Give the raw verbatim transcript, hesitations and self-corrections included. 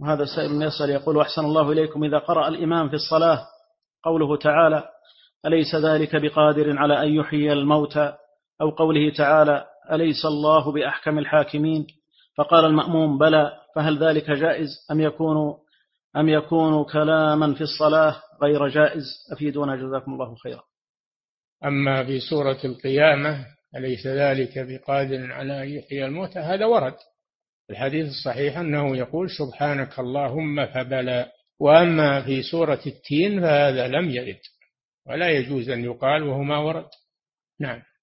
وهذا السائل من يسأل يقول: أحسن الله إليكم، إذا قرأ الإمام في الصلاة قوله تعالى: أليس ذلك بقادر على أن يحيي الموتى، أو قوله تعالى: أليس الله بأحكم الحاكمين، فقال المأموم: بلى، فهل ذلك جائز أم يكون أم يكون كلاما في الصلاة غير جائز؟ أفيدونا جزاكم الله خيرا. أما في سورة القيامة: أليس ذلك بقادر على أن يحيي الموتى، هذا ورد الحديث الصحيح أنه يقول: سبحانك اللهم، فبلى. وأما في سورة التين فهذا لم يرد، ولا يجوز أن يقال وهما ورد. نعم.